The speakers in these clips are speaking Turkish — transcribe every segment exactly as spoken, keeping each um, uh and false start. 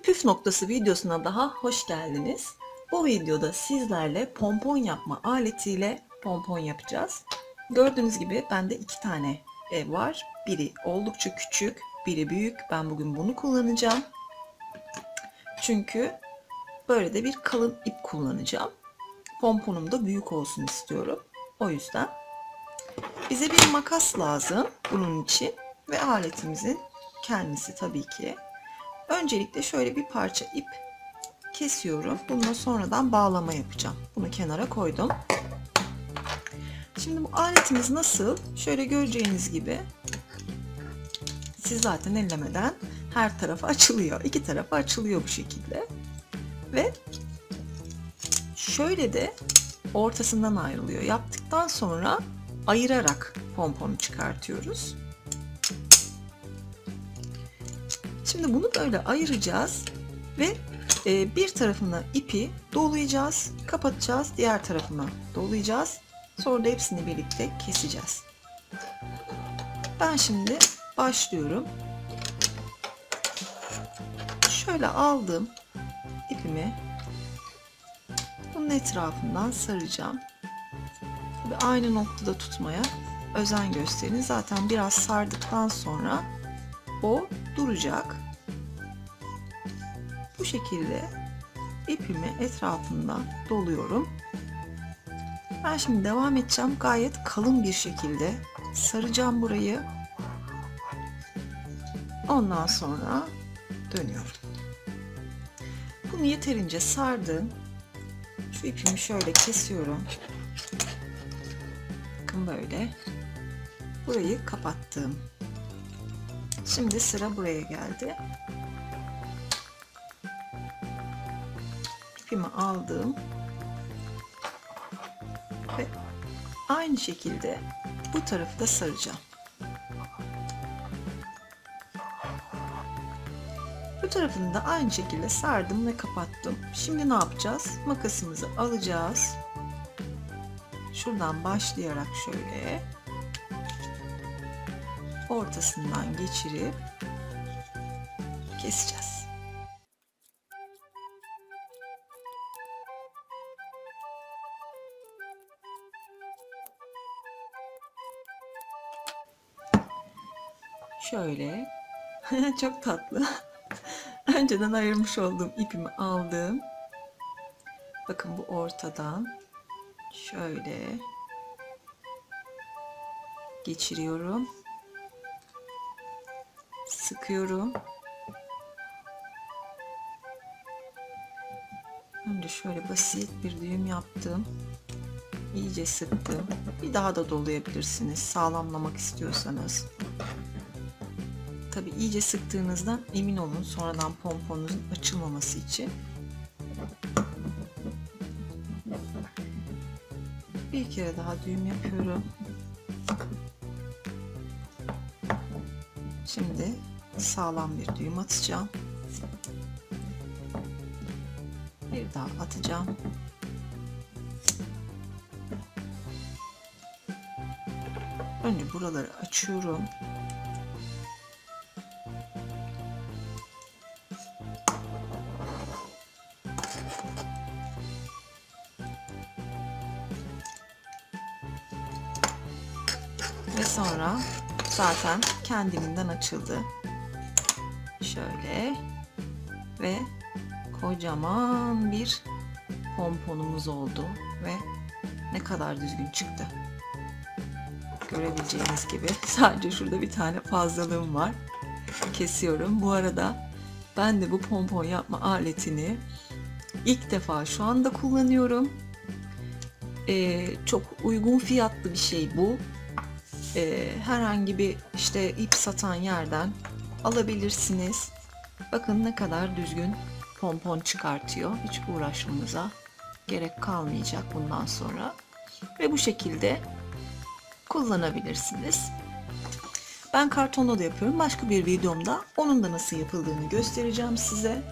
Bir püf noktası videosuna daha hoş geldiniz. Bu videoda sizlerle pompon yapma aletiyle pompon yapacağız. Gördüğünüz gibi bende iki tane var. Biri oldukça küçük, biri büyük. Ben bugün bunu kullanacağım. Çünkü böyle de bir kalın ip kullanacağım. Pomponum da büyük olsun istiyorum. O yüzden bize bir makas lazım bunun için ve aletimizin kendisi tabii ki. Öncelikle şöyle bir parça ip kesiyorum. Bununla sonradan bağlama yapacağım. Bunu kenara koydum. Şimdi bu aletimiz nasıl? Şöyle göreceğiniz gibi siz zaten ellemeden her tarafı açılıyor. İki tarafı açılıyor bu şekilde. Ve şöyle de ortasından ayrılıyor. Yaptıktan sonra ayırarak pomponu çıkartıyoruz. Şimdi bunu böyle ayıracağız ve bir tarafına ipi dolayacağız, kapatacağız, diğer tarafına dolayacağız. Sonra da hepsini birlikte keseceğiz. Ben şimdi başlıyorum. Şöyle aldım ipimi. Bunun etrafından saracağım. Ve aynı noktada tutmaya özen gösterin. Zaten biraz sardıktan sonra o duracak. Bu şekilde ipimi etrafından doluyorum. Ben şimdi devam edeceğim. Gayet kalın bir şekilde saracağım burayı. Ondan sonra dönüyorum. Bunu yeterince sardım. Şu ipimi şöyle kesiyorum. Bakın böyle. Burayı kapattım. Şimdi sıra buraya geldi. İpimi aldım. Ve aynı şekilde bu tarafı da saracağım. Bu tarafını da aynı şekilde sardım ve kapattım. Şimdi ne yapacağız? Makasımızı alacağız. Şuradan başlayarak şöyle ortasından geçirip keseceğiz. Şöyle çok tatlı. Önceden ayırmış olduğum ipimi aldım. Bakın bu ortadan şöyle geçiriyorum. Sıkıyorum. Önce şöyle basit bir düğüm yaptım. İyice sıktım. Bir daha da dolayabilirsiniz sağlamlamak istiyorsanız. Tabi iyice sıktığınızdan emin olun sonradan pomponunuzun açılmaması için. Bir kere daha düğüm yapıyorum. Şimdi sağlam bir düğüm atacağım. Bir daha atacağım. Önce buraları açıyorum. Ve sonra zaten kendiliğinden açıldı. Şöyle ve kocaman bir pomponumuz oldu ve ne kadar düzgün çıktı. Görebileceğiniz gibi sadece şurada bir tane fazlalığım var. Kesiyorum. Bu arada ben de bu pompon yapma aletini ilk defa şu anda kullanıyorum. Ee, çok uygun fiyatlı bir şey bu. Herhangi bir işte ip satan yerden alabilirsiniz. Bakın ne kadar düzgün pompon çıkartıyor. Hiç uğraşmamıza gerek kalmayacak bundan sonra. Ve bu şekilde kullanabilirsiniz. Ben kartonla da yapıyorum. Başka bir videomda onun da nasıl yapıldığını göstereceğim size.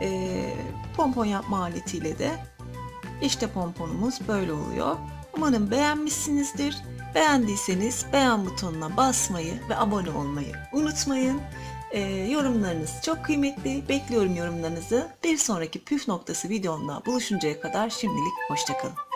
E, pompon yapma aletiyle de işte pomponumuz böyle oluyor. Umarım beğenmişsinizdir. Beğendiyseniz beğen butonuna basmayı ve abone olmayı unutmayın. E, yorumlarınız çok kıymetli. Bekliyorum yorumlarınızı. Bir sonraki püf noktası videomda buluşuncaya kadar şimdilik hoşça kalın.